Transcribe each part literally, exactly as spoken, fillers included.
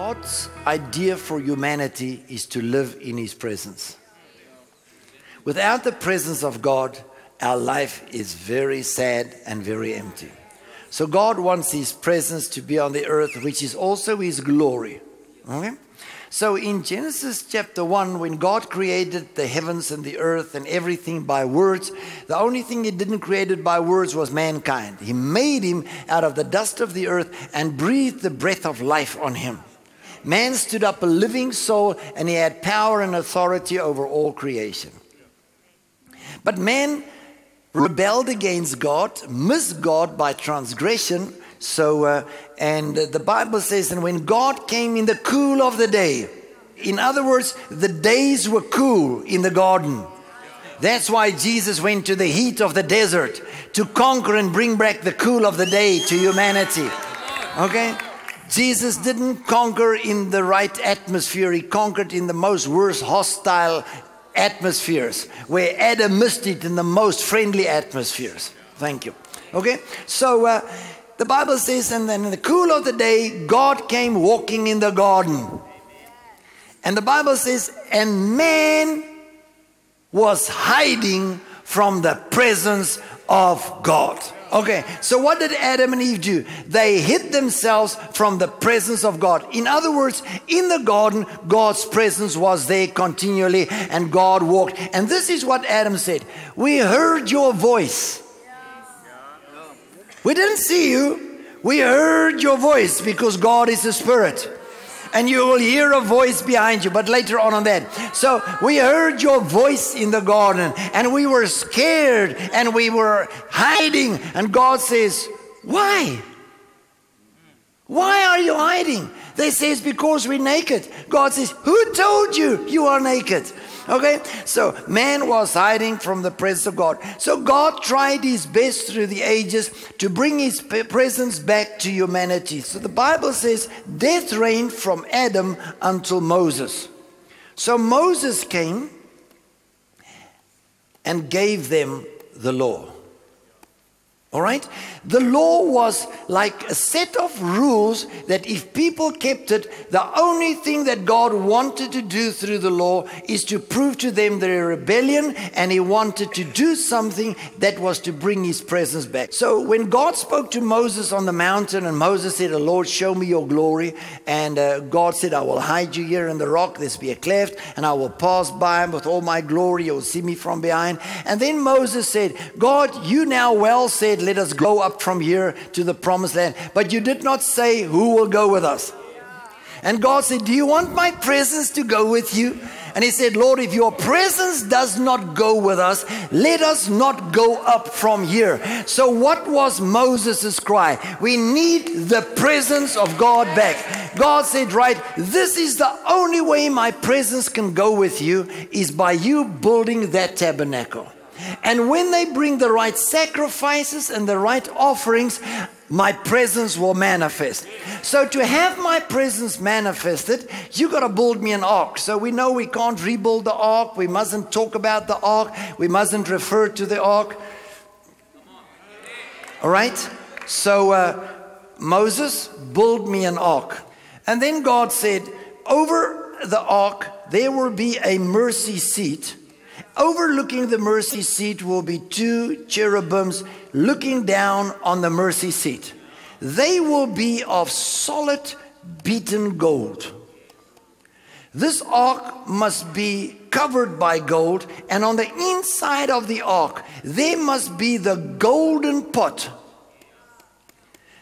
God's idea for humanity is to live in His presence. Without the presence of God, our life is very sad and very empty. So God wants His presence to be on the earth, which is also His glory. Okay? So in Genesis chapter one, when God created the heavens and the earth and everything by words, the only thing He didn't create by words was mankind. He made him out of the dust of the earth and breathed the breath of life on him. Man stood up a living soul, and he had power and authority over all creation. But man rebelled against God, missed God by transgression. So, uh, and the Bible says, and when God came in the cool of the day, in other words, the days were cool in the garden. That's why Jesus went to the heat of the desert to conquer and bring back the cool of the day to humanity. Okay? Jesus didn't conquer in the right atmosphere. He conquered in the most worst hostile atmospheres, where Adam missed it in the most friendly atmospheres. Thank you. Okay? So, uh, the Bible says, and then in the cool of the day, God came walking in the garden. Amen. And the Bible says, and man was hiding from the presence of God. Okay, so what did Adam and Eve do? They hid themselves from the presence of God. In other words, in the garden, God's presence was there continually, and God walked. And this is what Adam said, "We heard your voice." We didn't see you, we heard your voice, because God is a spirit. And you will hear a voice behind you, but later on on that. So we heard your voice in the garden, and we were scared, and we were hiding. And God says, why? Why are you hiding? They say it's because we're naked. God says, who told you you are naked? Okay, so man was hiding from the presence of God. So God tried His best through the ages to bring His presence back to humanity. So the Bible says death reigned from Adam until Moses. So Moses came and gave them the law. All right? The law was like a set of rules that if people kept it, the only thing that God wanted to do through the law is to prove to them their rebellion, and He wanted to do something that was to bring His presence back. So when God spoke to Moses on the mountain, and Moses said, oh Lord, show me your glory. And uh, God said, I will hide you here in the rock, there's be a cleft, and I will pass by him with all my glory. You'll see me from behind. And then Moses said, God, you now well said, let us go up from here to the promised land. But you did not say who will go with us. And God said, do you want my presence to go with you? And He said, Lord, if your presence does not go with us, let us not go up from here. So what was Moses' cry? We need the presence of God back. God said, right, this is the only way my presence can go with you, is by you building that tabernacle. And when they bring the right sacrifices and the right offerings, my presence will manifest. So to have my presence manifested, you got to build me an ark. So we know we can't rebuild the ark. We mustn't talk about the ark. We mustn't refer to the ark. All right? So uh, Moses, build me an ark. And then God said, over the ark, there will be a mercy seat. Overlooking the mercy seat will be two cherubims looking down on the mercy seat. They will be of solid beaten gold. This ark must be covered by gold, and on the inside of the ark, there must be the golden pot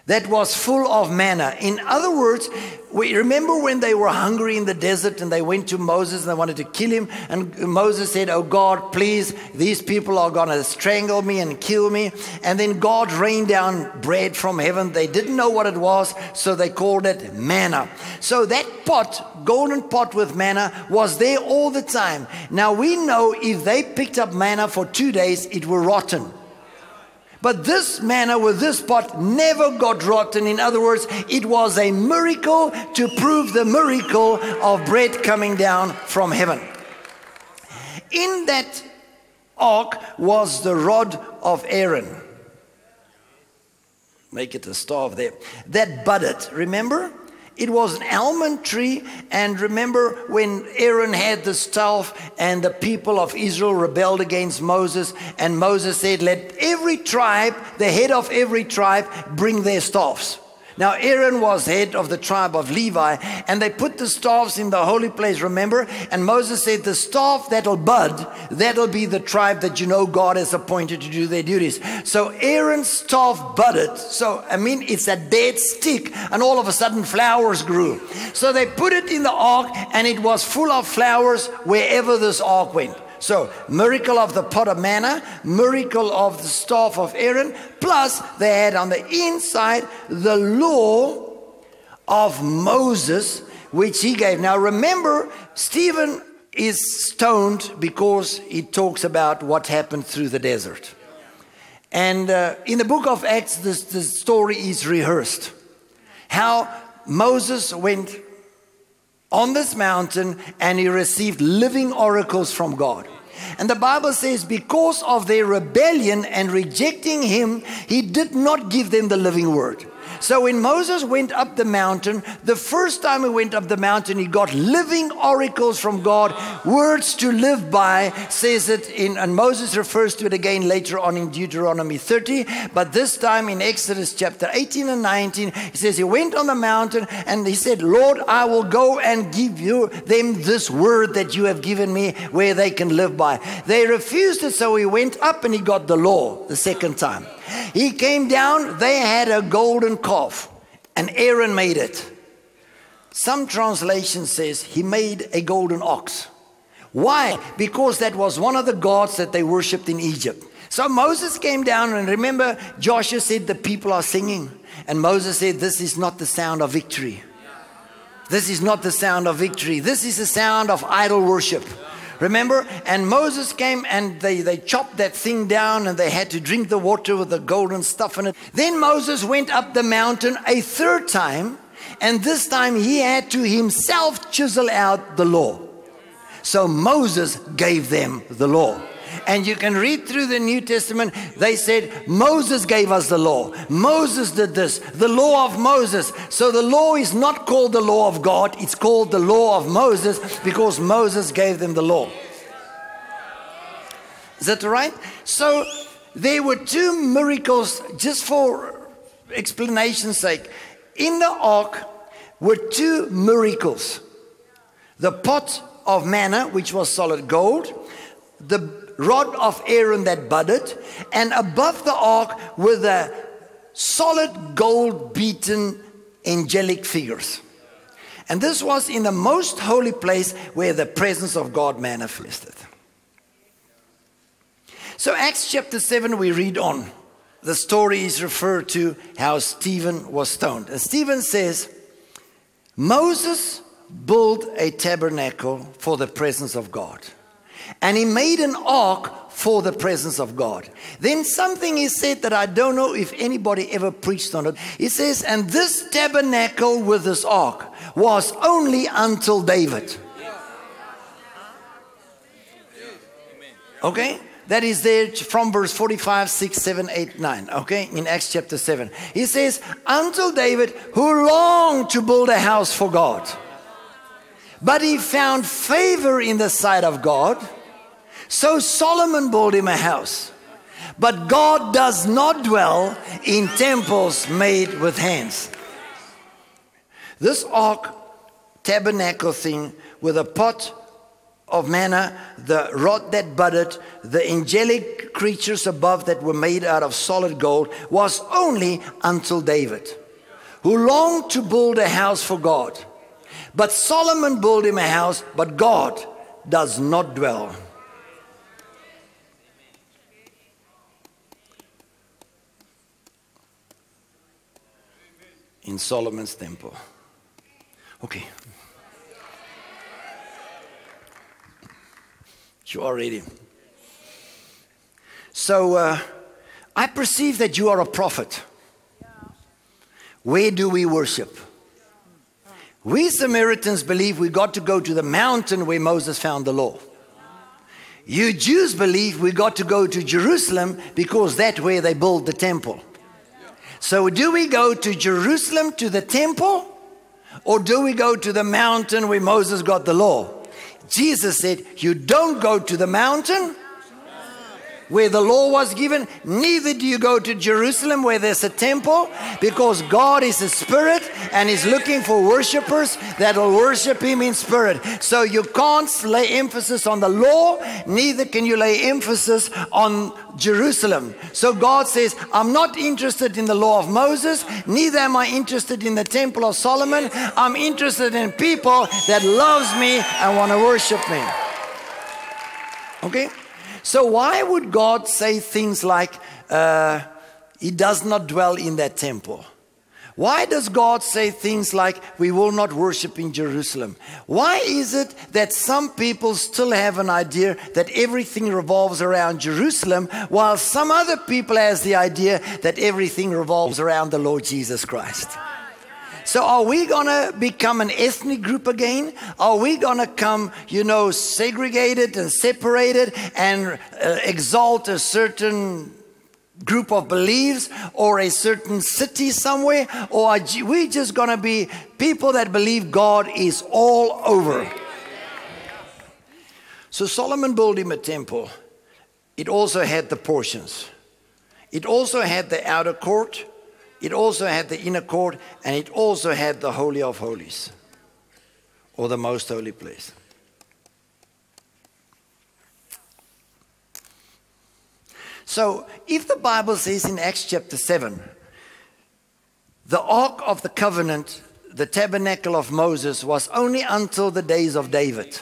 that was full of manna. In other words, we remember when they were hungry in the desert and they went to Moses and they wanted to kill him, and Moses said, oh God, please, these people are going to strangle me and kill me. And then God rained down bread from heaven. They didn't know what it was, so they called it manna. So that pot, golden pot with manna, was there all the time. Now we know if they picked up manna for two days, it were rotten. But this manna with this pot never got rotten. In other words, it was a miracle to prove the miracle of bread coming down from heaven. In that ark was the rod of Aaron. Make it a staff there. That budded, remember? It was an almond tree, and remember when Aaron had the staff and the people of Israel rebelled against Moses, and Moses said, let every tribe, the head of every tribe, bring their staffs. Now Aaron was head of the tribe of Levi, and they put the staffs in the holy place, remember? And Moses said, the staff that'll bud, that'll be the tribe that you know God has appointed to do their duties. So Aaron's staff budded. So, I mean, it's a dead stick, and all of a sudden flowers grew. So they put it in the ark, and it was full of flowers wherever this ark went. So, miracle of the pot of manna, miracle of the staff of Aaron, plus they had on the inside the law of Moses, which he gave. Now remember, Stephen is stoned because he talks about what happened through the desert. And uh, in the book of Acts, this, this story is rehearsed. How Moses went on this mountain and he received living oracles from God. And the Bible says because of their rebellion and rejecting him, he did not give them the living word. So when Moses went up the mountain, the first time he went up the mountain, he got living oracles from God, words to live by, says it in, and Moses refers to it again later on in Deuteronomy thirty, but this time in Exodus chapter eighteen and nineteen, he says he went on the mountain and he said, Lord, I will go and give you them this word that you have given me where they can live by. They refused it, so he went up and he got the law the second time. He came down, they had a golden calf, and Aaron made it. Some translation says he made a golden ox. Why? Because that was one of the gods that they worshipped in Egypt. So Moses came down, and remember Joshua said the people are singing, and Moses said this is not the sound of victory. This is not the sound of victory. This is the sound of idol worship. Remember? And Moses came and they, they chopped that thing down and they had to drink the water with the golden stuff in it. Then Moses went up the mountain a third time, and this time he had to himself chisel out the law. So Moses gave them the law. And you can read through the New Testament, they said, Moses gave us the law. Moses did this, the law of Moses. So the law is not called the law of God, it's called the law of Moses because Moses gave them the law. Is that right? So there were two miracles, just for explanation's sake. In the ark were two miracles. The pot of manna, which was solid gold, the rod of Aaron that budded, and above the ark were the solid gold beaten angelic figures. And this was in the most holy place where the presence of God manifested. So Acts chapter seven, we read on. The story is referred to how Stephen was stoned. And Stephen says, Moses built a tabernacle for the presence of God. And he made an ark for the presence of God. Then something he said that I don't know if anybody ever preached on it. He says, and this tabernacle with this ark was only until David. Okay? That is there from verse forty-five, six, seven, eight, nine. Okay? In Acts chapter seven. He says, until David, who longed to build a house for God. But he found favor in the sight of God. So Solomon built him a house. But God does not dwell in temples made with hands. This ark tabernacle thing with a pot of manna, the rod that budded, the angelic creatures above that were made out of solid gold was only until David, who longed to build a house for God. But Solomon built him a house, but God does not dwell. In Solomon's temple. Okay. You are ready. So, uh, I perceive that you are a prophet. Where do we worship? We Samaritans believe we got to go to the mountain where Moses found the law. You Jews believe we got to go to Jerusalem because that's where they built the temple. So do we go to Jerusalem to the temple, Or do we go to the mountain where Moses got the law? Jesus said, you don't go to the mountain where the law was given, neither do you go to Jerusalem where there's a temple, because God is a spirit and he's looking for worshipers that will worship him in spirit. So you can't lay emphasis on the law, neither can you lay emphasis on Jerusalem. So God says, I'm not interested in the law of Moses, neither am I interested in the temple of Solomon. I'm interested in people that loves me and want to worship me. Okay? So why would God say things like, uh, he does not dwell in that temple? Why does God say things like, we will not worship in Jerusalem? Why is it that some people still have an idea that everything revolves around Jerusalem, while some other people has the idea that everything revolves around the Lord Jesus Christ? So are we going to become an ethnic group again? Are we going to come, you know, segregated and separated and uh, exalt a certain group of beliefs or a certain city somewhere? Or are we just going to be people that believe God is all over? So Solomon built him a temple. It also had the portions. It also had the outer court. It also had the inner court, and it also had the Holy of Holies, or the most holy place. So if the Bible says in Acts chapter seven, the Ark of the Covenant, the tabernacle of Moses, was only until the days of David,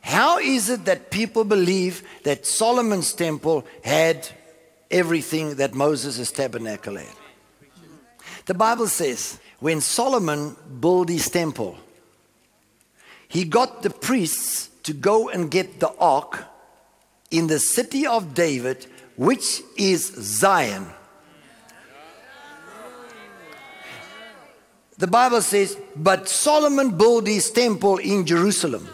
how is it that people believe that Solomon's temple had everything that Moses' tabernacle had? The Bible says when Solomon built his temple, he got the priests to go and get the ark in the city of David, which is Zion. The Bible says, but Solomon built his temple in Jerusalem.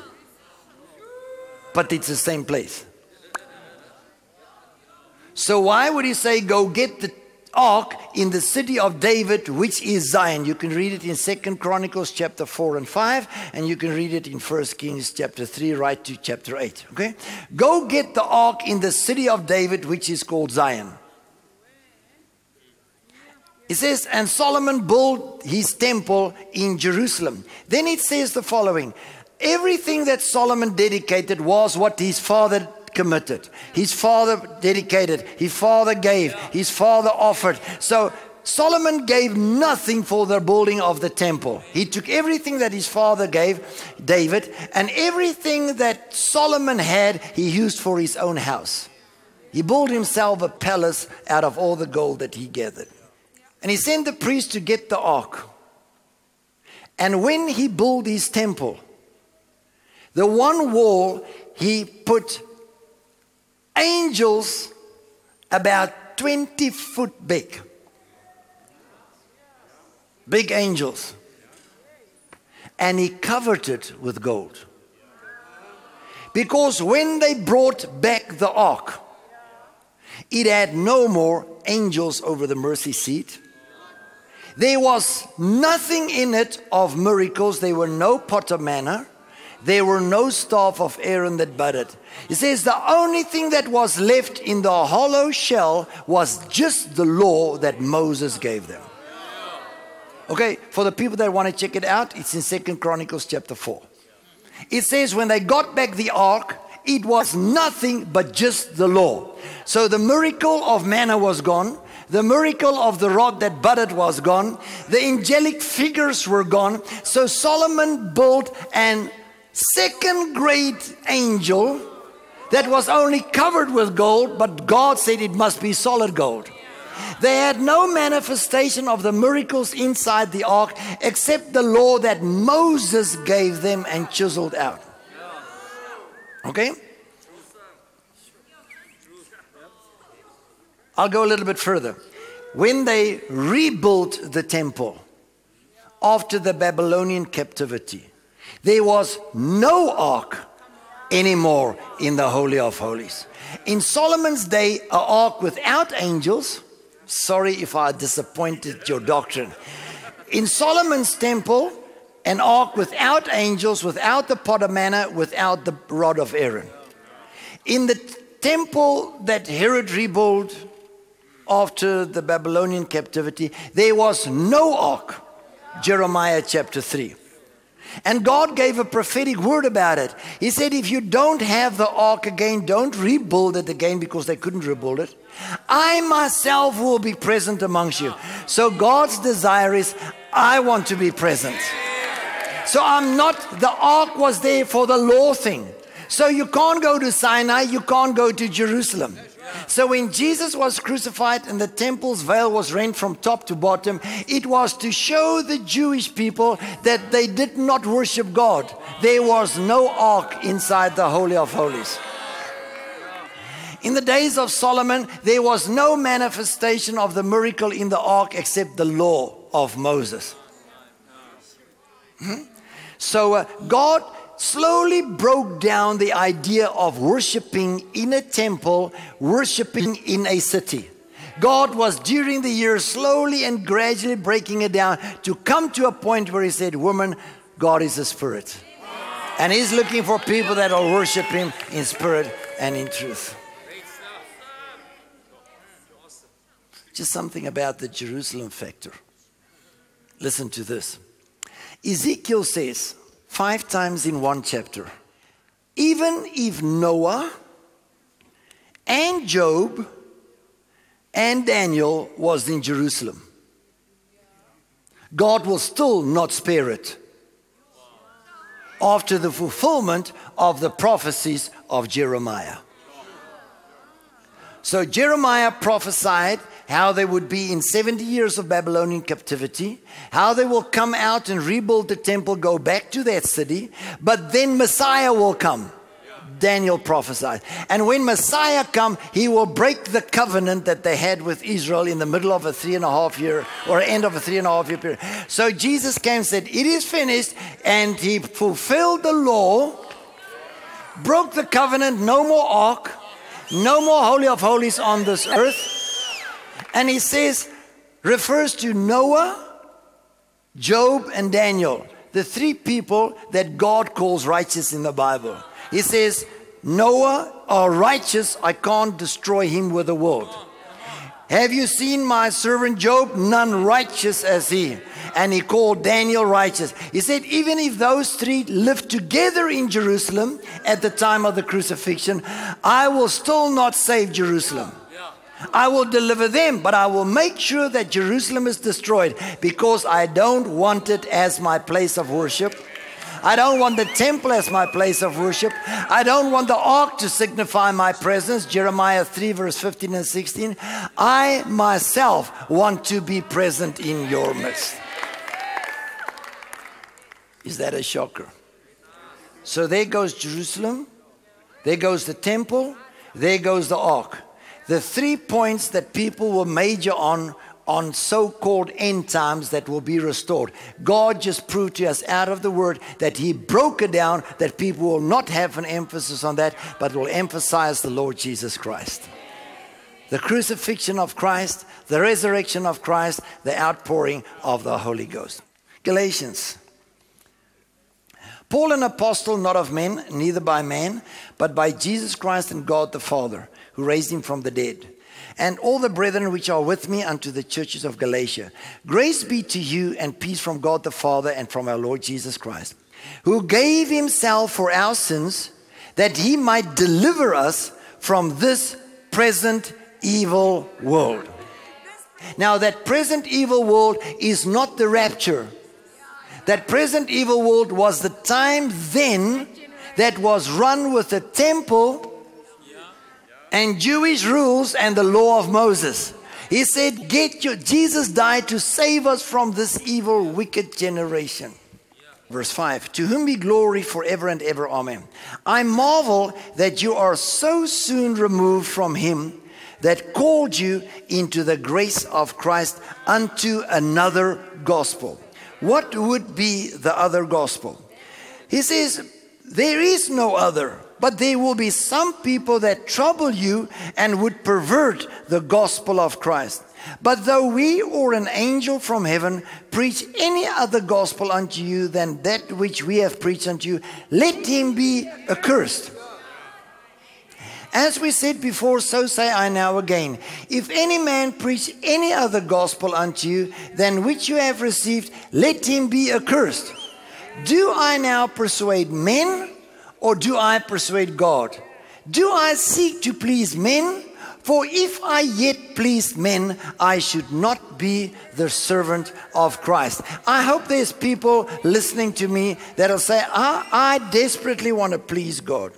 But it's the same place. So why would he say, go get the ark in the city of David, which is Zion? You can read it in Second Chronicles chapter four and five, and you can read it in First Kings chapter three right to chapter eight. Okay? Go get the ark in the city of David, which is called Zion. It says, and Solomon built his temple in Jerusalem. Then it says the following. Everything that Solomon dedicated was what his father did. Committed. His father dedicated. His father gave. His father offered. So Solomon gave nothing for the building of the temple. He took everything that his father gave David, and everything that Solomon had, he used for his own house. He built himself a palace out of all the gold that he gathered. And he sent the priest to get the ark. And when he built his temple, the one wall he put angels about twenty foot big. Big angels. And he covered it with gold. Because when they brought back the ark, it had no more angels over the mercy seat. There was nothing in it of miracles. There were no pot of manna. There were no staff of Aaron that budded. It says the only thing that was left in the hollow shell was just the law that Moses gave them. Okay, for the people that want to check it out, it's in Second Chronicles chapter four. It says when they got back the ark, it was nothing but just the law. So the miracle of manna was gone. The miracle of the rod that budded was gone. The angelic figures were gone. So Solomon built an second great angel that was only covered with gold, but God said it must be solid gold. They had no manifestation of the miracles inside the ark except the law that Moses gave them and chiseled out. Okay? I'll go a little bit further. When they rebuilt the temple after the Babylonian captivity, there was no ark anymore in the Holy of Holies. In Solomon's day, an ark without angels, sorry if I disappointed your doctrine. In Solomon's temple, an ark without angels, without the pot of manna, without the rod of Aaron. In the temple that Herod rebuilt after the Babylonian captivity, there was no ark, Jeremiah chapter three. And God gave a prophetic word about it. He said, if you don't have the ark again, don't rebuild it again, because they couldn't rebuild it. I myself will be present amongst you. So God's desire is, I want to be present. So I'm not, the ark was there for the law thing. So you can't go to Sinai, you can't go to Jerusalem. So when Jesus was crucified and the temple's veil was rent from top to bottom, it was to show the Jewish people that they did not worship God. There was no ark inside the Holy of Holies. In the days of Solomon, there was no manifestation of the miracle in the ark except the law of Moses. Hmm? So uh, God slowly broke down the idea of worshiping in a temple, worshiping in a city. God was during the years slowly and gradually breaking it down to come to a point where he said, woman, God is a spirit. And he's looking for people that will worship him in spirit and in truth. Just something about the Jerusalem factor. Listen to this. Ezekiel says, five times in one chapter, even if Noah and Job and Daniel was in Jerusalem, God will still not spare it after the fulfillment of the prophecies of Jeremiah. So Jeremiah prophesied how they would be in seventy years of Babylonian captivity, how they will come out and rebuild the temple, go back to that city, but then Messiah will come. Yeah. Daniel prophesied. And when Messiah comes, he will break the covenant that they had with Israel in the middle of a three and a half year, or end of a three and a half year period. So Jesus came and said, it is finished, and he fulfilled the law, broke the covenant, no more ark, no more Holy of Holies on this earth. And he says, refers to Noah, Job, and Daniel, the three people that God calls righteous in the Bible. He says, Noah are righteous, I can't destroy him with the world. Have you seen my servant Job? None righteous as he. And he called Daniel righteous. He said, even if those three lived together in Jerusalem at the time of the crucifixion, I will still not save Jerusalem. I will deliver them, but I will make sure that Jerusalem is destroyed, because I don't want it as my place of worship. I don't want the temple as my place of worship. I don't want the ark to signify my presence, Jeremiah three verse fifteen and sixteen. I myself want to be present in your midst. Is that a shocker? So there goes Jerusalem, there goes the temple, there goes the ark. The three points that people will major on, on so-called end times that will be restored. God just proved to us out of the word that he broke it down, that people will not have an emphasis on that, but will emphasize the Lord Jesus Christ. The crucifixion of Christ, the resurrection of Christ, the outpouring of the Holy Ghost. Galatians. Paul, an apostle, not of men, neither by man, but by Jesus Christ and God the Father, who raised him from the dead, and all the brethren which are with me unto the churches of Galatia. Grace be to you, and peace from God the Father and from our Lord Jesus Christ, who gave himself for our sins, that he might deliver us from this present evil world. Now, that present evil world is not the rapture. That present evil world was the time then that was run with the temple and Jewish rules and the law of Moses. He said, get your, Jesus died to save us from this evil, wicked generation. Verse five, to whom be glory forever and ever, amen. I marvel that you are so soon removed from him that called you into the grace of Christ unto another gospel. What would be the other gospel? He says, there is no other. But there will be some people that trouble you and would pervert the gospel of Christ. But though we or an angel from heaven preach any other gospel unto you than that which we have preached unto you, let him be accursed. As we said before, so say I now again. If any man preach any other gospel unto you than which you have received, let him be accursed. Do I now persuade men, or do I persuade God? Do I seek to please men? For if I yet pleased men, I should not be the servant of Christ. I hope there's people listening to me that'll say, I, I desperately want to please God.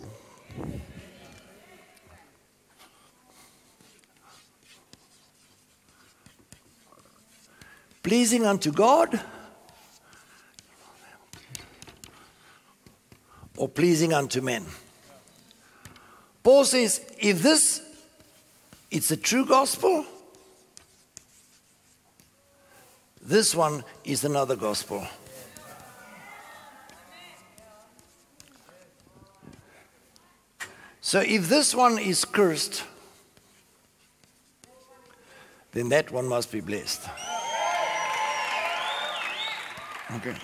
Pleasing unto God, or pleasing unto men. Paul says, if this is the true gospel, this one is another gospel. So if this one is cursed, then that one must be blessed. Okay.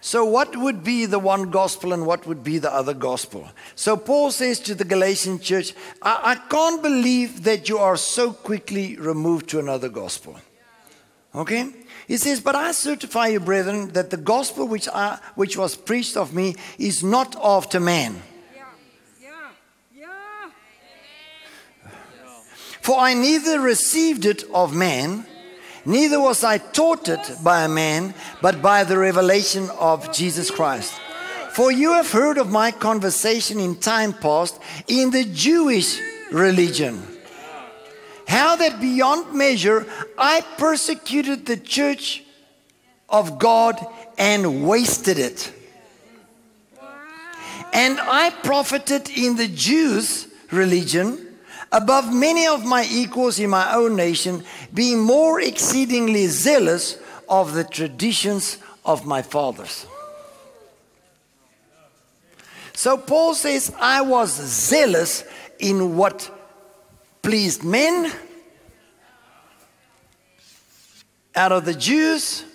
So what would be the one gospel and what would be the other gospel? So Paul says to the Galatian church, I, I can't believe that you are so quickly removed to another gospel. Okay? He says, but I certify you, brethren, that the gospel which, I, which was preached of me is not after man. Yeah. Yeah. Yeah. For I neither received it of man, neither was I taught it by a man, but by the revelation of Jesus Christ. For you have heard of my conversation in time past in the Jewish religion, how that beyond measure I persecuted the church of God and wasted it. And I profited in the Jews' religion above many of my equals in my own nation, being more exceedingly zealous of the traditions of my fathers. So Paul says, I was zealous in what pleased men out of the Jews,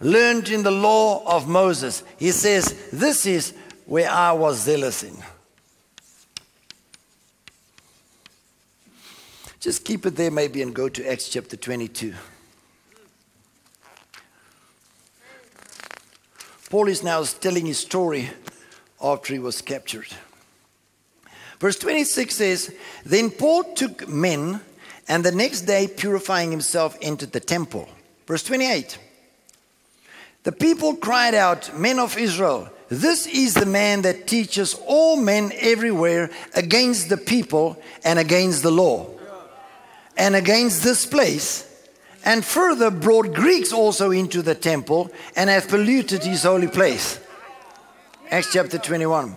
learned in the law of Moses. He says, this is where I was zealous in. Just keep it there maybe and go to Acts chapter twenty-two. Paul is now telling his story after he was captured. Verse twenty-six says, then Paul took men, and the next day, purifying himself, entered the temple. Verse twenty-eight, the people cried out, men of Israel, this is the man that teaches all men everywhere against the people and against the law, and against this place, and further brought Greeks also into the temple, and have polluted his holy place. Acts chapter twenty-one.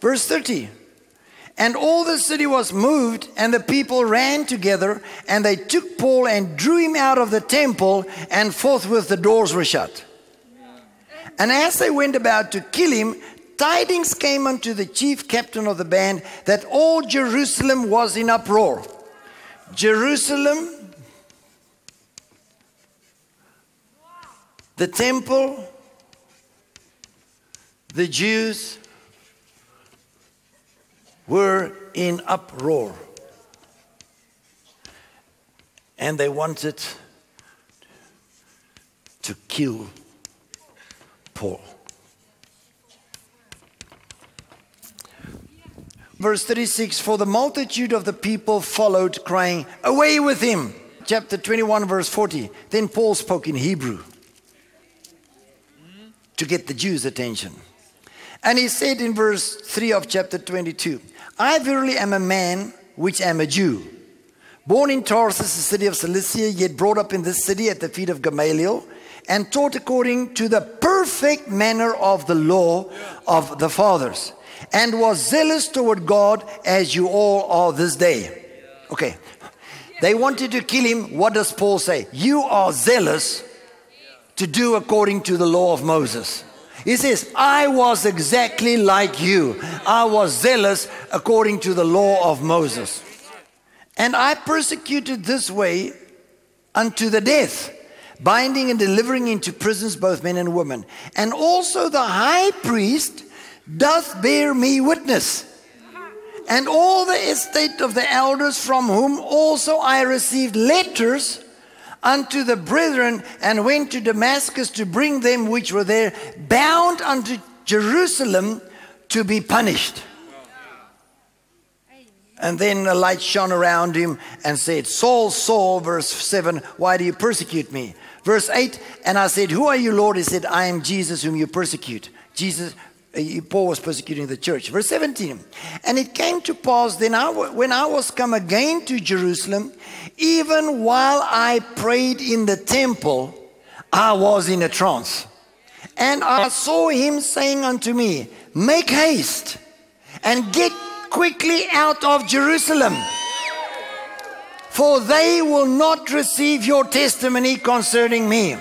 Verse thirty. And all the city was moved, and the people ran together, and they took Paul and drew him out of the temple, and forthwith the doors were shut. And as they went about to kill him, tidings came unto the chief captain of the band that all Jerusalem was in uproar. Jerusalem, the temple, the Jews were in uproar, and they wanted to kill Paul. Verse thirty-six, for the multitude of the people followed, crying, away with him. Chapter twenty-one, verse forty. Then Paul spoke in Hebrew to get the Jews' attention. And he said in verse three of chapter twenty-two, I verily am a man which am a Jew, born in Tarsus, the city of Cilicia, yet brought up in this city at the feet of Gamaliel, and taught according to the perfect manner of the law of the fathers, and was zealous toward God as you all are this day. Okay. They wanted to kill him. What does Paul say? You are zealous to do according to the law of Moses. He says, I was exactly like you. I was zealous according to the law of Moses. And I persecuted this way unto the death, binding and delivering into prisons both men and women. And also the high priest doth bear me witness, and all the estate of the elders, from whom also I received letters unto the brethren, and went to Damascus to bring them which were there, bound unto Jerusalem to be punished. And then a light shone around him and said, Saul, Saul, verse seven, why do you persecute me? Verse eight, and I said, who are you, Lord? He said, I am Jesus whom you persecute. Jesus, Paul was persecuting the church. Verse seventeen, and it came to pass then I, when I was come again to Jerusalem, even while I prayed in the temple, I was in a trance. And I saw him saying unto me, make haste and get quickly out of Jerusalem, for they will not receive your testimony concerning me.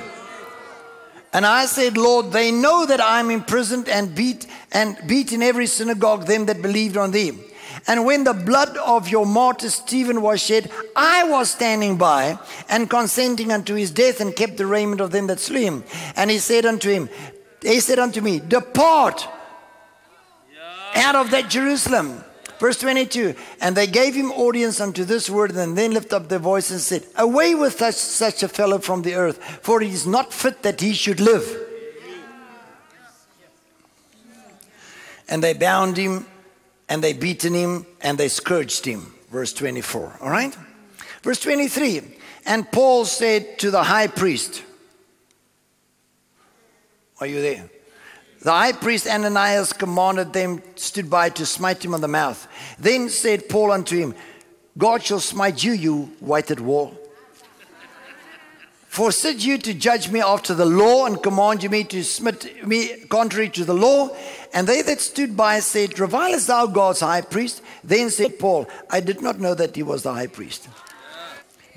And I said, Lord, they know that I am imprisoned and beat and beat in every synagogue them that believed on thee. And when the blood of your martyr Stephen was shed, I was standing by and consenting unto his death, and kept the raiment of them that slew him. And he said unto him, he said unto me, depart out of that Jerusalem. Verse twenty-two, and they gave him audience unto this word, and then lift up their voice and said, away with such, such a fellow from the earth, for it is not fit that he should live. And they bound him, and they beaten him, and they scourged him. Verse twenty-four, all right? Verse twenty-three, and Paul said to the high priest, are you there? The high priest Ananias commanded them, stood by to smite him on the mouth. Then said Paul unto him, God shall smite you, you whited wall. For sit you to judge me after the law, and command you me to smite me contrary to the law? And they that stood by said, revilest thou God's high priest? Then said Paul, I did not know that he was the high priest.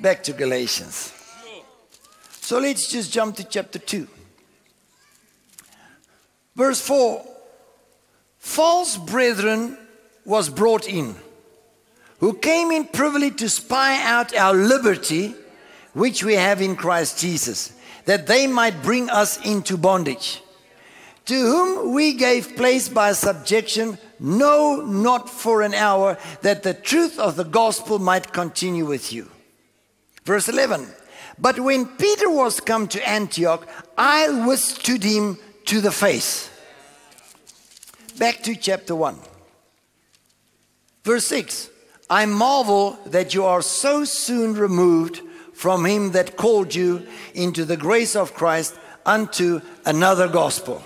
Back to Galatians. So let's just jump to chapter two. Verse four, false brethren was brought in, who came in privily to spy out our liberty, which we have in Christ Jesus, that they might bring us into bondage, to whom we gave place by subjection, no, not for an hour, that the truth of the gospel might continue with you. Verse eleven, but when Peter was come to Antioch, I withstood him to the face. Back to chapter one. Verse six. I marvel that you are so soon removed from him that called you into the grace of Christ unto another gospel.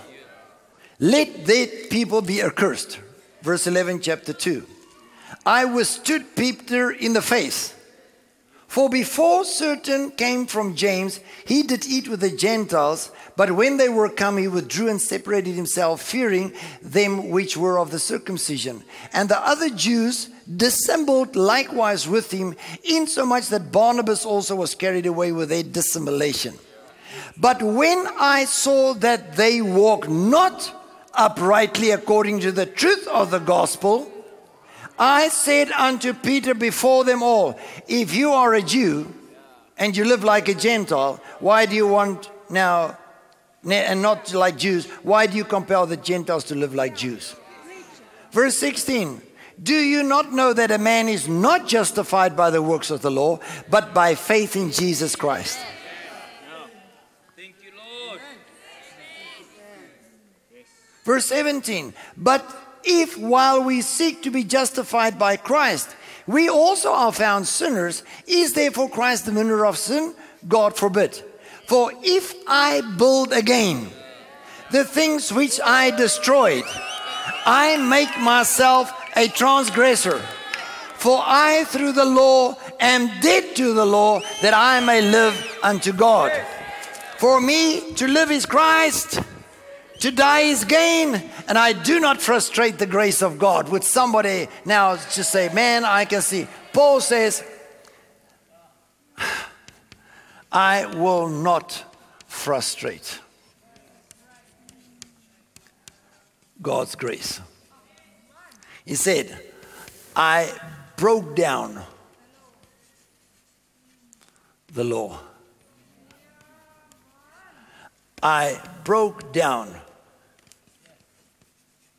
Let that people be accursed. Verse eleven, chapter two. I withstood Peter in the face. For before certain came from James, he did eat with the Gentiles, but when they were come, he withdrew and separated himself, fearing them which were of the circumcision. And the other Jews dissembled likewise with him, insomuch that Barnabas also was carried away with their dissimulation. But when I saw that they walked not uprightly according to the truth of the gospel, I said unto Peter before them all, if you are a Jew and you live like a Gentile, why do you want now, and not like Jews, why do you compel the Gentiles to live like Jews? Verse sixteen, do you not know that a man is not justified by the works of the law, but by faith in Jesus Christ? Thank you, Lord. Verse seventeen, but if while we seek to be justified by Christ, we also are found sinners, is therefore Christ the minister of sin? God forbid. For if I build again the things which I destroyed, I make myself a transgressor. For I through the law am dead to the law, that I may live unto God. For me to live is Christ. To die is gain, and I do not frustrate the grace of God. Would somebody now just say, man, I can see. Paul says, I will not frustrate God's grace. He said, I broke down the law. I broke down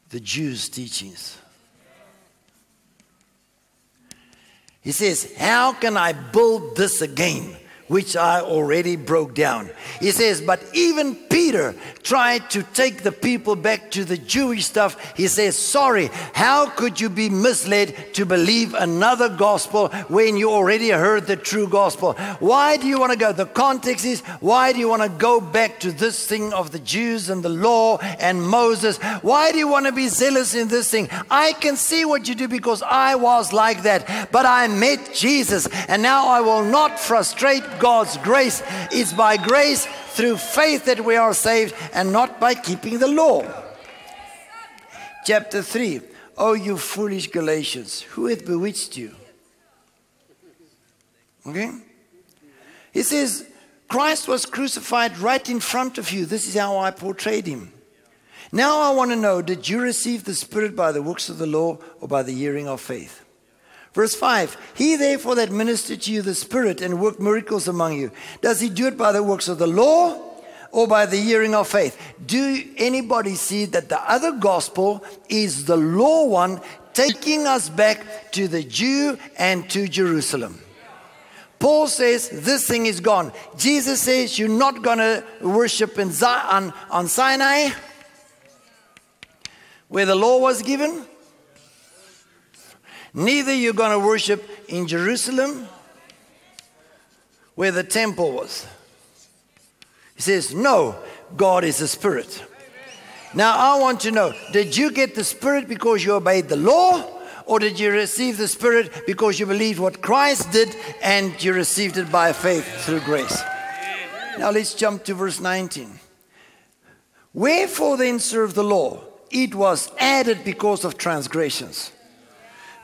the Jews' teachings. He says, how can I build this again, which I already broke down? He says, but even Peter tried to take the people back to the Jewish stuff. He says, sorry, how could you be misled to believe another gospel when you already heard the true gospel? Why do you want to go? The context is, why do you want to go back to this thing of the Jews and the law and Moses? Why do you want to be zealous in this thing? I can see what you do because I was like that, but I met Jesus and now I will not frustrate God's grace. It's by grace through faith that we are saved and not by keeping the law. Chapter three. Oh, you foolish Galatians, who hath bewitched you? Okay? He says, Christ was crucified right in front of you. This is how I portrayed him. Now I want to know, did you receive the Spirit by the works of the law or by the hearing of faith? Verse five, he therefore that ministered to you the Spirit and worked miracles among you, does he do it by the works of the law or by the hearing of faith? Do anybody see that the other gospel is the law one, taking us back to the Jew and to Jerusalem? Paul says this thing is gone. Jesus says you're not going to worship in Zion, on Sinai, where the law was given. Neither you're going to worship in Jerusalem where the temple was. He says, no, God is a spirit. Now I want to know, did you get the Spirit because you obeyed the law? Or did you receive the Spirit because you believed what Christ did and you received it by faith through grace? Now let's jump to verse nineteen. Wherefore then serve the law? It was added because of transgressions,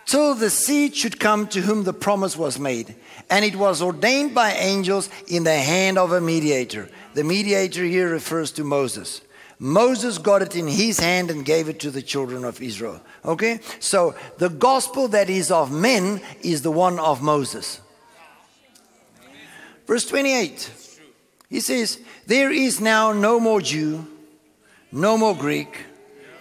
till the seed should come to whom the promise was made. And it was ordained by angels in the hand of a mediator. The mediator here refers to Moses. Moses got it in his hand and gave it to the children of Israel. Okay? So the gospel that is of men is the one of Moses. Verse twenty-eight. He says, there is now no more Jew, no more Greek,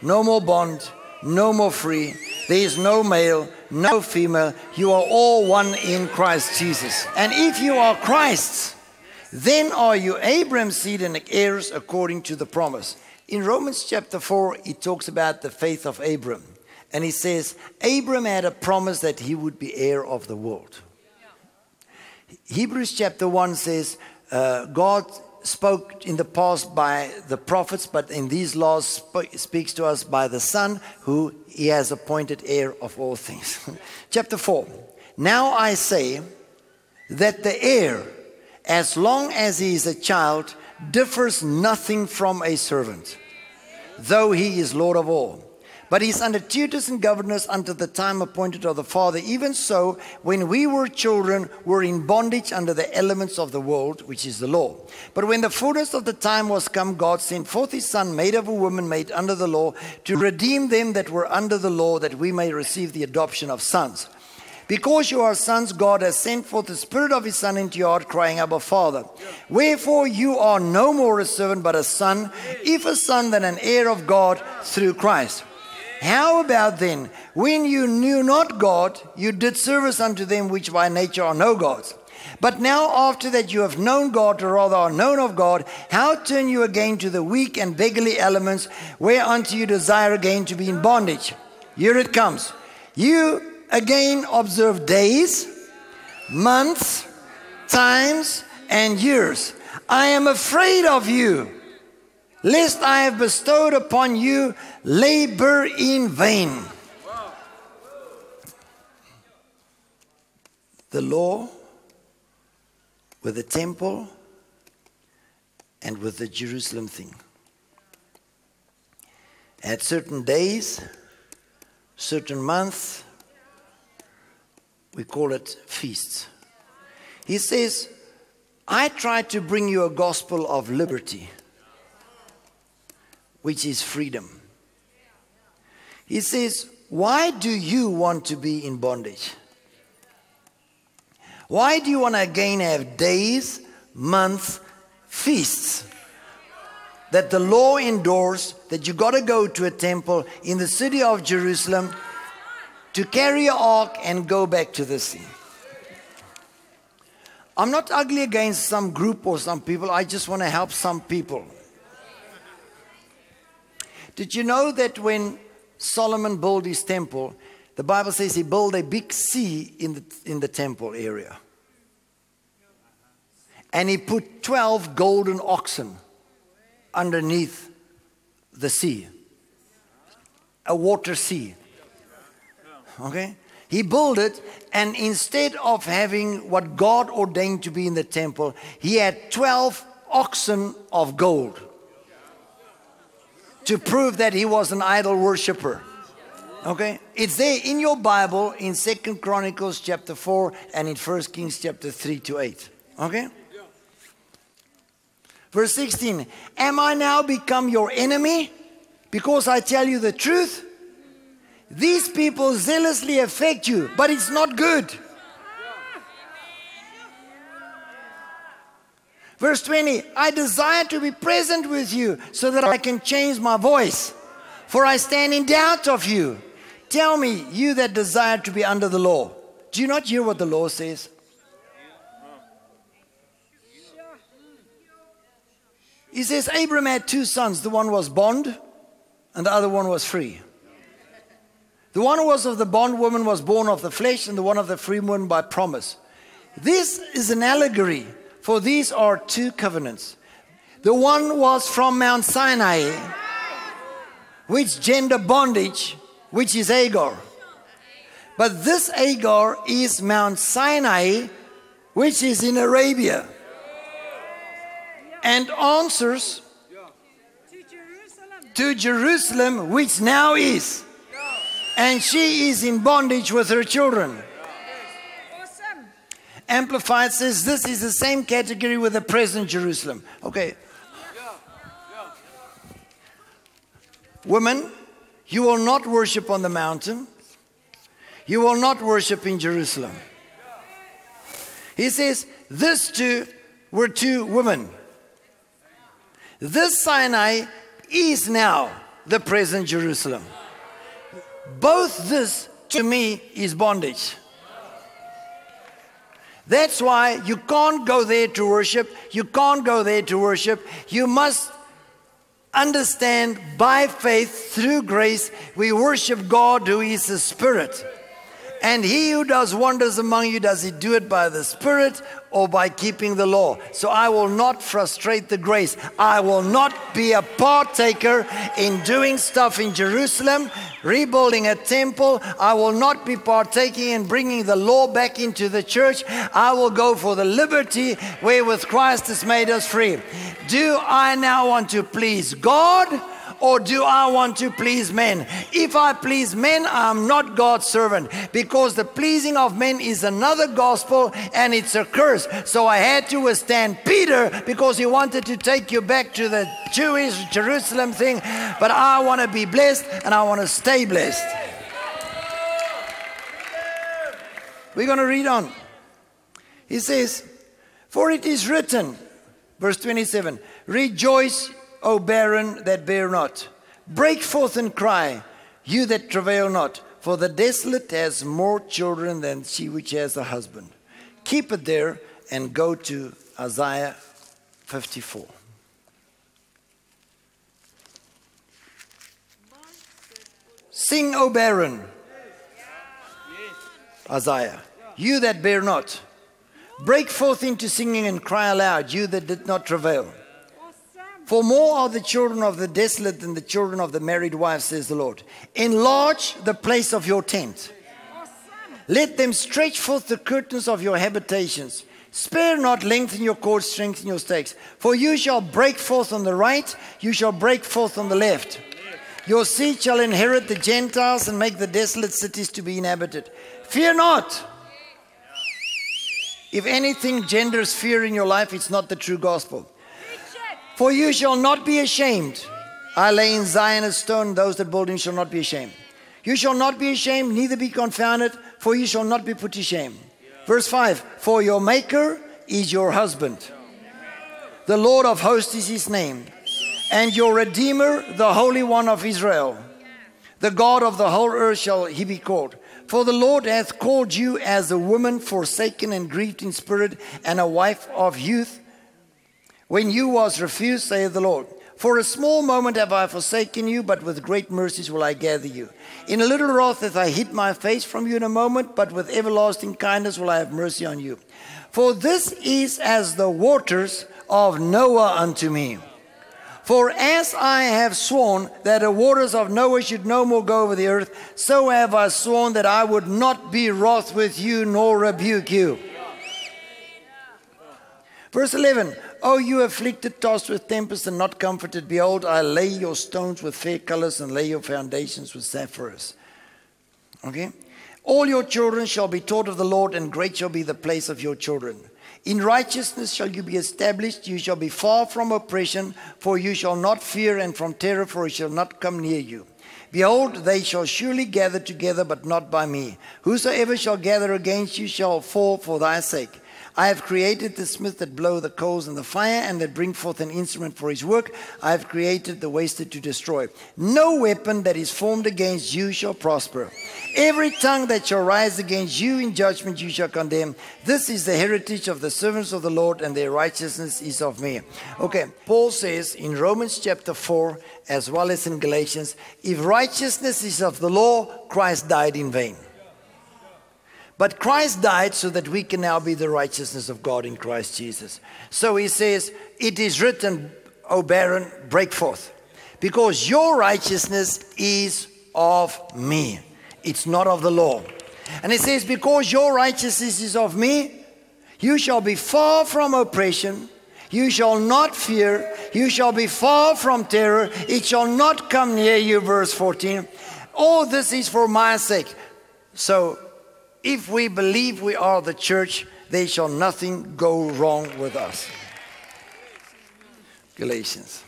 no more bond, no more free. There is no male, no female. You are all one in Christ Jesus. And if you are Christ's, then are you Abraham's seed and heirs according to the promise. In Romans chapter four, he talks about the faith of Abraham. And he says, Abraham had a promise that he would be heir of the world. Hebrews chapter one says, uh, God spoke in the past by the prophets, but in these laws sp speaks to us by the Son, who he has appointed heir of all things. Chapter four. Now I say that the heir, as long as he is a child, differs nothing from a servant, though he is Lord of all. But he is under tutors and governors until the time appointed of the Father. Even so, when we were children, we were in bondage under the elements of the world, which is the law. But when the fullness of the time was come, God sent forth his Son, made of a woman, made under the law, to redeem them that were under the law, that we may receive the adoption of sons. Because you are sons, God has sent forth the Spirit of his Son into your heart, crying, Abba, Father. Wherefore you are no more a servant, but a son, if a son, then an heir of God through Christ. How about then, when you knew not God, you did service unto them which by nature are no gods. But now after that you have known God, or rather are known of God, how turn you again to the weak and beggarly elements, whereunto you desire again to be in bondage? Here it comes. You again observe days, months, times, and years. I am afraid of you, lest I have bestowed upon you labor in vain. The law with the temple and with the Jerusalem thing at certain days, certain months, we call it feasts. He says, I tried to bring you a gospel of liberty, which is freedom. He says, why do you want to be in bondage? Why do you want to again have days, months, feasts that the law endorses, that you got to go to a temple in the city of Jerusalem to carry an ark and go back to the sea? I'm not ugly against some group or some people. I just want to help some people. Did you know that when Solomon built his temple, the Bible says he built a big sea in the, in the temple area. And he put twelve golden oxen underneath the sea. A water sea. Okay? He built it, and instead of having what God ordained to be in the temple, he had twelve oxen of gold to prove that he was an idol worshiper. Okay? It's there in your Bible in Second Chronicles chapter four and in First Kings chapter three to eight. Okay? Verse sixteen. Am I now become your enemy because I tell you the truth? These people zealously affect you, but it's not good. Verse twenty, I desire to be present with you so that I can change my voice, for I stand in doubt of you. Tell me, you that desire to be under the law. Do you not hear what the law says? He says, Abram had two sons. The one was bond and the other one was free. The one who was of the bondwoman was born of the flesh, and the one of the free woman by promise. This is an allegory. For these are two covenants. The one was from Mount Sinai, which gender bondage, which is Hagar. But this Hagar is Mount Sinai, which is in Arabia, and answers to Jerusalem, which now is. And she is in bondage with her children. Amplified says this is the same category with the present Jerusalem. Okay. Yeah, yeah. Women, you will not worship on the mountain. You will not worship in Jerusalem. He says, this two were two women. This Sinai is now the present Jerusalem. Both this, to me, is bondage. That's why you can't go there to worship. You can't go there to worship. You must understand by faith, through grace, we worship God who is the Spirit. And he who does wonders among you, does he do it by the Spirit or by keeping the law? So I will not frustrate the grace. I will not be a partaker in doing stuff in Jerusalem, rebuilding a temple. I will not be partaking in bringing the law back into the church. I will go for the liberty wherewith Christ has made us free. Do I now want to please God? Or do I want to please men? If I please men, I am not God's servant, because the pleasing of men is another gospel and it's a curse. So I had to withstand Peter because he wanted to take you back to the Jewish Jerusalem thing. But I want to be blessed and I want to stay blessed. We're going to read on. He says, for it is written, verse twenty-seven, rejoice, O barren that bear not. Break forth and cry, you that travail not. For the desolate has more children than she which has a husband. Keep it there and go to Isaiah fifty-four. Sing, O barren, Isaiah, you that bear not. Break forth into singing and cry aloud, you that did not travail. For more are the children of the desolate than the children of the married wife, says the Lord. Enlarge the place of your tent. Let them stretch forth the curtains of your habitations. Spare not, lengthen your cords, strengthen your stakes. For you shall break forth on the right, you shall break forth on the left. Your seed shall inherit the Gentiles and make the desolate cities to be inhabited. Fear not. If anything genders fear in your life, it's not the true gospel. For you shall not be ashamed. I lay in Zion a stone, those that build him shall not be ashamed. You shall not be ashamed, neither be confounded, for you shall not be put to shame. Yeah. Verse five, for your maker is your husband. Yeah. The Lord of hosts is his name, and your Redeemer, the Holy One of Israel. Yeah. The God of the whole earth shall he be called. For the Lord hath called you as a woman forsaken and grieved in spirit, and a wife of youth, when you was refused, saith the Lord. For a small moment have I forsaken you, but with great mercies will I gather you. In a little wrath hath I hid my face from you in a moment, but with everlasting kindness will I have mercy on you. For this is as the waters of Noah unto me. For as I have sworn that the waters of Noah should no more go over the earth, so have I sworn that I would not be wroth with you nor rebuke you. Verse eleven, O you afflicted, tossed with tempest and not comforted, behold, I lay your stones with fair colors and lay your foundations with sapphires. Okay? All your children shall be taught of the Lord, and great shall be the place of your children. In righteousness shall you be established, you shall be far from oppression, for you shall not fear, and from terror, for it shall not come near you. Behold, they shall surely gather together, but not by me. Whosoever shall gather against you shall fall for thy sake. I have created the smith that blow the coals in the fire, and that bring forth an instrument for his work. I have created the waster to destroy. No weapon that is formed against you shall prosper. Every tongue that shall rise against you in judgment you shall condemn. This is the heritage of the servants of the Lord, and their righteousness is of me. Okay, Paul says in Romans chapter four, as well as in Galatians, if righteousness is of the law, Christ died in vain. But Christ died so that we can now be the righteousness of God in Christ Jesus. So he says, it is written, O barren, break forth, because your righteousness is of me. It's not of the law. And it says, because your righteousness is of me, you shall be far from oppression. You shall not fear. You shall be far from terror. It shall not come near you. Verse fourteen. All this is for my sake. So if we believe we are the church, there shall nothing go wrong with us. Galatians.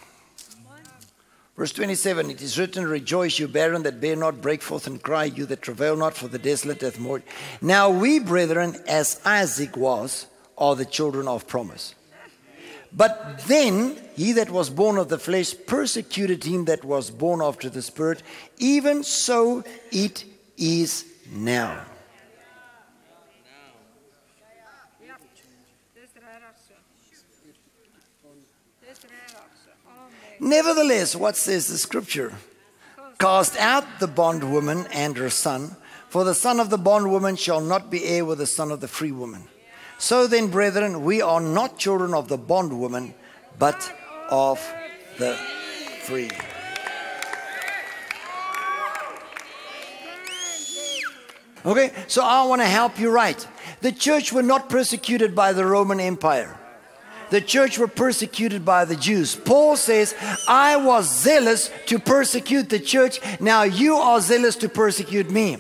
Verse twenty-seven, it is written, rejoice, you barren that bear not, break forth and cry, you that travail not, for the desolate hath more. Now we, brethren, as Isaac was, are the children of promise. But then he that was born of the flesh persecuted him that was born after the Spirit. Even so it is now. Nevertheless, what says the scripture? Cast out the bondwoman and her son, for the son of the bondwoman shall not be heir with the son of the free woman. So then, brethren, we are not children of the bondwoman, but of the free. Okay, so I want to help you right. The church were not persecuted by the Roman Empire. The church were persecuted by the Jews. Paul says, I was zealous to persecute the church. Now you are zealous to persecute me.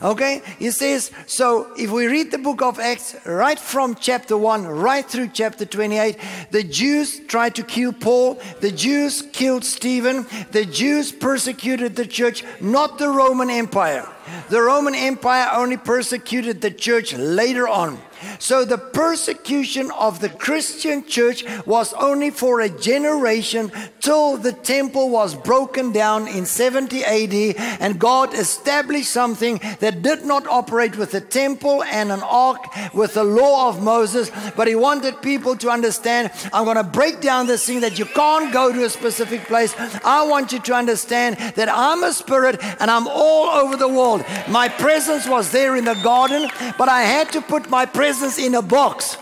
Okay? He says, so if we read the book of Acts, right from chapter one, right through chapter twenty-eight, the Jews tried to kill Paul. The Jews killed Stephen. The Jews persecuted the church, not the Roman Empire. The Roman Empire only persecuted the church later on. So the persecution of the Christian church was only for a generation, till the temple was broken down in seventy A D and God established something that did not operate with a temple and an ark with the law of Moses, but he wanted people to understand, I'm going to break down this thing that you can't go to a specific place. I want you to understand that I'm a spirit and I'm all over the world. My presence was there in the garden, but I had to put my presence in a box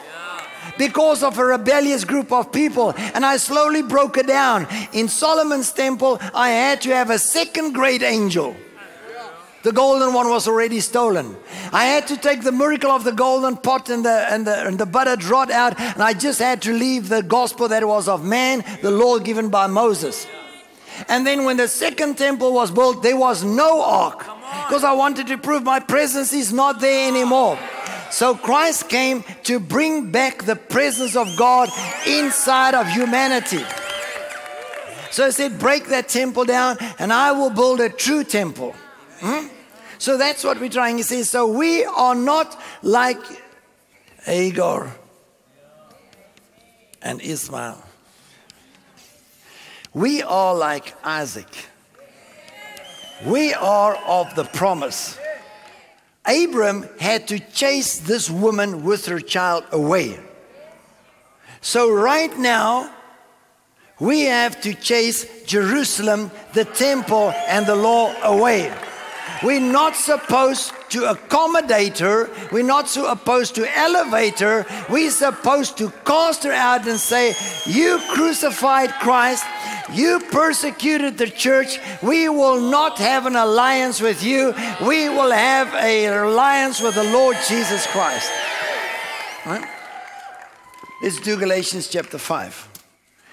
because of a rebellious group of people, and I slowly broke it down. In Solomon's temple, I had to have a second great angel. The golden one was already stolen. I had to take the miracle of the golden pot and the, and the, and the buttered rod out, and I just had to leave the gospel that was of man, the law given by Moses. And then when the second temple was built, there was no ark, because I wanted to prove my presence is not there anymore. So Christ came to bring back the presence of God inside of humanity. So he said, break that temple down and I will build a true temple. Hmm? So that's what we're trying to say. So we are not like Hagar and Ishmael. We are like Isaac. We are of the promise. Abram had to chase this woman with her child away. So right now, we have to chase Jerusalem, the temple, and the law away. We're not supposed to accommodate her. We're not supposed to elevate her. We're supposed to cast her out and say, you crucified Christ. You persecuted the church. We will not have an alliance with you. We will have an alliance with the Lord Jesus Christ. Right? Let's do Galatians chapter five.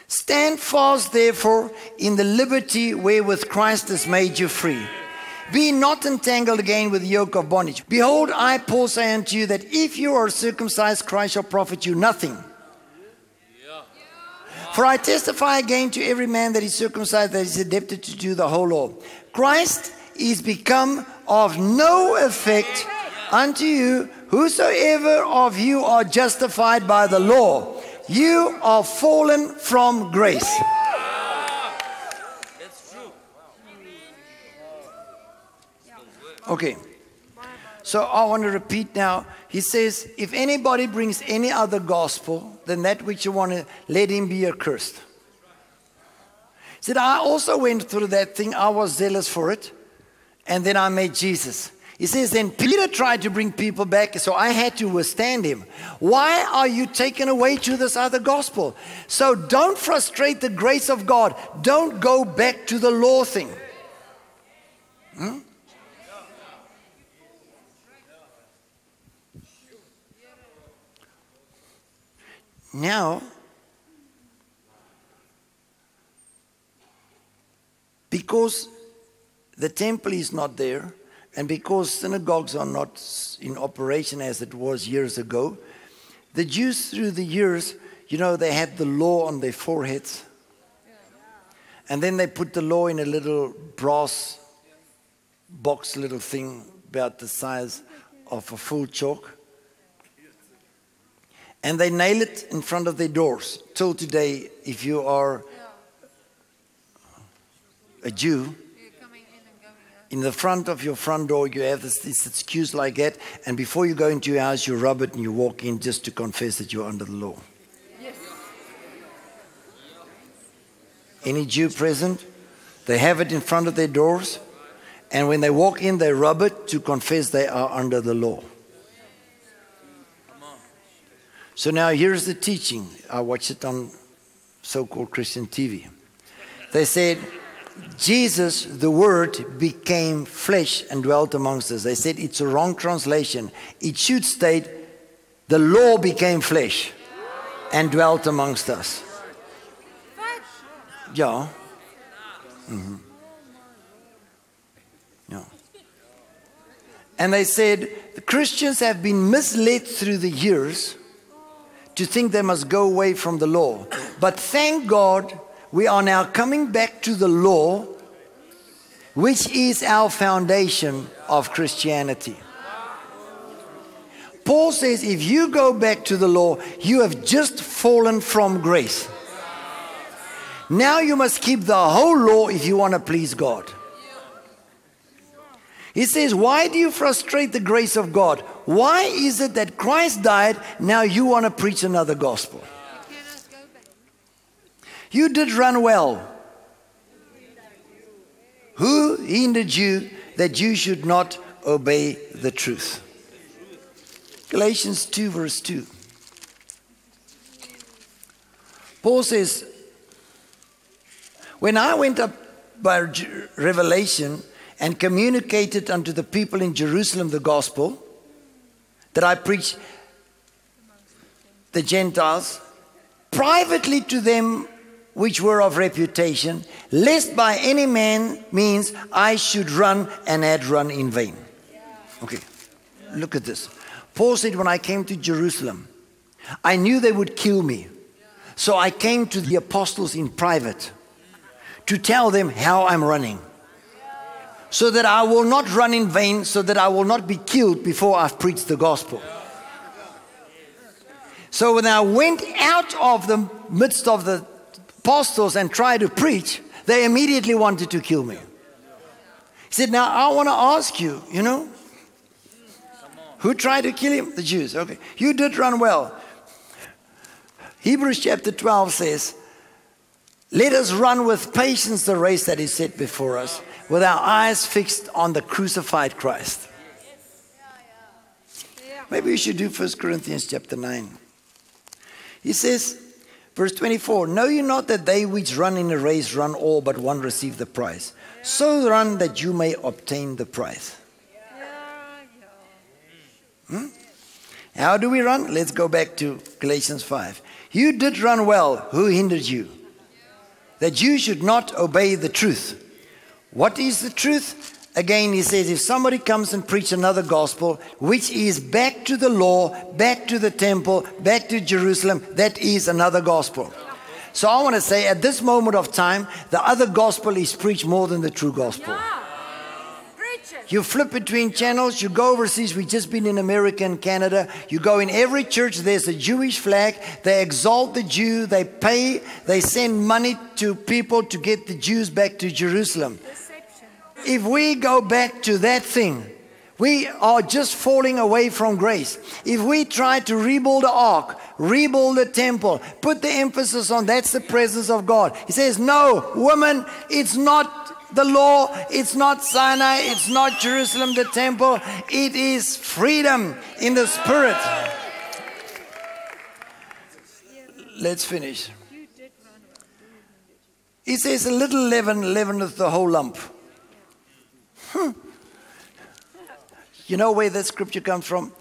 Stand fast, therefore, in the liberty wherewith Christ has made you free. Be not entangled again with the yoke of bondage. Behold, I, Paul, say unto you that if you are circumcised, Christ shall profit you nothing. For I testify again to every man that is circumcised, that is adapted to do the whole law. Christ is become of no effect unto you, whosoever of you are justified by the law. You are fallen from grace. That's true. Okay. So I want to repeat now. He says, if anybody brings any other gospel than that which you want to, let him be accursed. He said, I also went through that thing. I was zealous for it. And then I met Jesus. He says, then Peter tried to bring people back, so I had to withstand him. Why are you taken away to this other gospel? So don't frustrate the grace of God. Don't go back to the law thing. Hmm? Now, because the temple is not there, and because synagogues are not in operation as it was years ago, the Jews through the years, you know, they had the law on their foreheads. And then they put the law in a little brass box, little thing about the size of a full chalk. And they nail it in front of their doors. Till today, if you are a Jew, in the front of your front door, you have this, this excuse like that. And before you go into your house, you rub it and you walk in just to confess that you're under the law. Yes. Any Jew present? They have it in front of their doors. And when they walk in, they rub it to confess they are under the law. So now here's the teaching. I watched it on so-called Christian T V. They said, Jesus, the Word, became flesh and dwelt amongst us. They said it's a wrong translation. It should state, the law became flesh and dwelt amongst us. Yeah. Mm-hmm. Yeah. And they said, the Christians have been misled through the years to think they must go away from the law. But thank God, we are now coming back to the law, which is our foundation of Christianity. Paul says, if you go back to the law, you have just fallen from grace. Now you must keep the whole law if you want to please God. He says, why do you frustrate the grace of God? Why is it that Christ died, now you want to preach another gospel? You did run well. Who hindered you that you should not obey the truth? Galatians two verse two. Paul says, when I went up by revelation and communicated unto the people in Jerusalem the gospel, that I preached the Gentiles privately to them which were of reputation, lest by any man means I should run and had run in vain. Okay, look at this. Paul said, when I came to Jerusalem, I knew they would kill me. So I came to the apostles in private to tell them how I'm running. so that I will not run in vain, so that I will not be killed before I've preached the gospel. So when I went out of the midst of the apostles and tried to preach, they immediately wanted to kill me. He said, now I want to ask you, you know, who tried to kill him? The Jews. Okay, you did run well. Hebrews chapter twelve says, let us run with patience the race that is set before us, with our eyes fixed on the crucified Christ. Maybe you should do First Corinthians chapter nine. He says, verse twenty-four, know you not that they which run in a race run all, but one receive the prize? So run that you may obtain the prize. Hmm? How do we run? Let's go back to Galatians five. You did run well. Who hindered you? That you should not obey the truth. What is the truth? Again, he says, if somebody comes and preaches another gospel, which is back to the law, back to the temple, back to Jerusalem, that is another gospel. So I want to say, at this moment of time, the other gospel is preached more than the true gospel. Yeah. You flip between channels, you go overseas. We've just been in America and Canada. You go in every church, there's a Jewish flag. They exalt the Jew, they pay, they send money to people to get the Jews back to Jerusalem. If we go back to that thing, we are just falling away from grace. If we try to rebuild the ark, rebuild the temple, put the emphasis on that's the presence of God. He says, no, woman, it's not the law, it's not Sinai, it's not Jerusalem, the temple. It is freedom in the spirit. Let's finish. He says, a little leaven leaveneth the whole lump. Hmm. You know where that scripture comes from?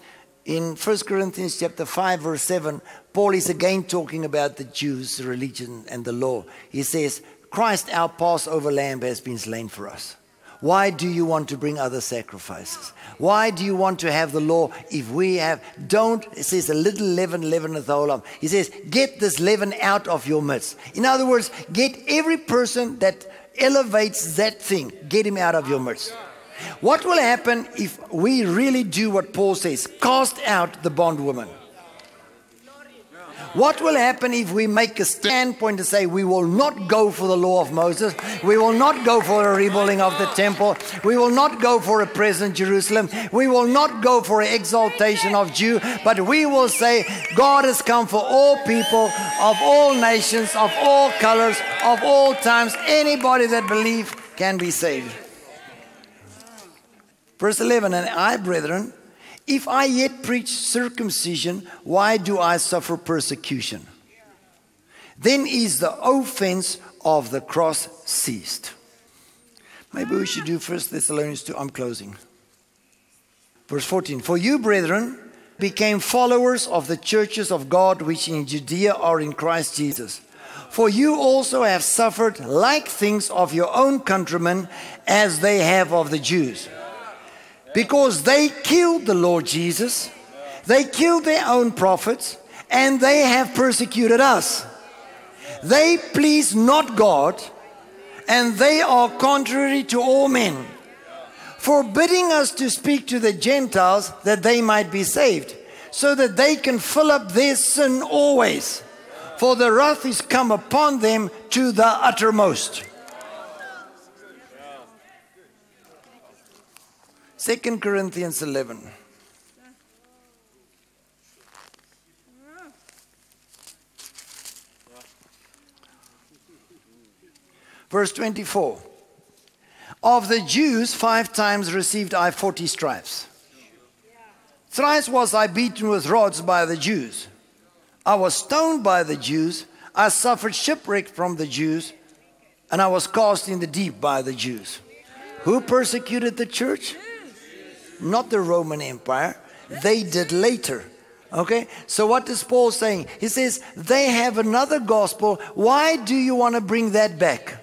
In First Corinthians chapter five verse seven, Paul is again talking about the Jews' religion and the law. He says, Christ, our Passover lamb, has been slain for us. Why do you want to bring other sacrifices? Why do you want to have the law if we have, don't, it says, a little leaven leaveneth the whole lump. He says, get this leaven out of your midst. In other words, get every person that elevates that thing, get him out of your midst. What will happen if we really do what Paul says, cast out the bondwoman? What will happen if we make a standpoint to say we will not go for the law of Moses, we will not go for a rebuilding of the temple, we will not go for a present Jerusalem, we will not go for an exaltation of Jew, but we will say God has come for all people, of all nations, of all colors, of all times. Anybody that believes can be saved. Verse eleven, and I, brethren, if I yet preach circumcision, why do I suffer persecution? Then is the offense of the cross ceased. Maybe we should do First Thessalonians two. I'm closing. Verse fourteen. For you, brethren, became followers of the churches of God which in Judea are in Christ Jesus. For you also have suffered like things of your own countrymen as they have of the Jews. Because they killed the Lord Jesus, they killed their own prophets, and they have persecuted us. They please not God, and they are contrary to all men, forbidding us to speak to the Gentiles that they might be saved, so that they can fill up their sin always. For the wrath is come upon them to the uttermost. Second Corinthians eleven. Verse twenty-four. Of the Jews, five times received I forty stripes. Thrice was I beaten with rods by the Jews. I was stoned by the Jews. I suffered shipwreck from the Jews. And I was cast in the deep by the Jews. Who persecuted the church? Not the Roman Empire. They did later. Okay? So what is Paul saying? He says, they have another gospel. Why do you want to bring that back?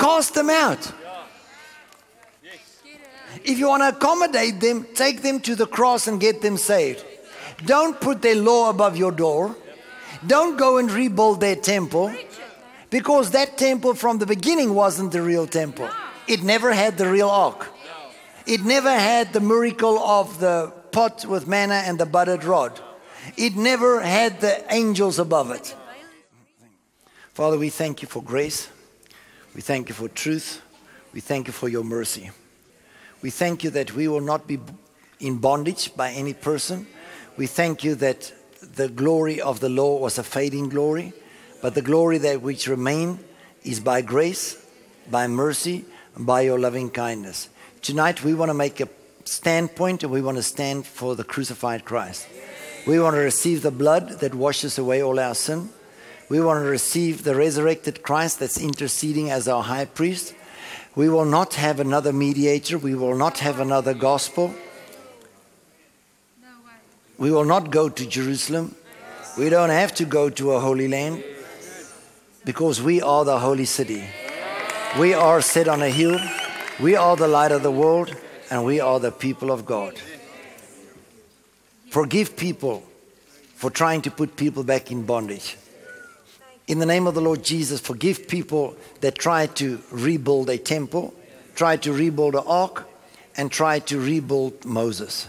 Cast them out. If you want to accommodate them, take them to the cross and get them saved. Don't put their law above your door. Don't go and rebuild their temple. Because that temple from the beginning wasn't the real temple. it never had the real ark. It never had the miracle of the pot with manna and the buttered rod. It never had the angels above it. Father, we thank you for grace. We thank you for truth. We thank you for your mercy. We thank you that we will not be in bondage by any person. We thank you that the glory of the law was a fading glory, but the glory that which remained is by grace, by mercy, and by your loving kindness. Tonight we want to make a standpoint, and we want to stand for the crucified Christ. We want to receive the blood that washes away all our sin. We want to receive the resurrected Christ that's interceding as our high priest. We will not have another mediator. We will not have another gospel. We will not go to Jerusalem. We don't have to go to a holy land because we are the holy city. We are set on a hill. We are the light of the world, and we are the people of God. Forgive people for trying to put people back in bondage. In the name of the Lord Jesus, forgive people that try to rebuild a temple, try to rebuild an ark, and try to rebuild Moses.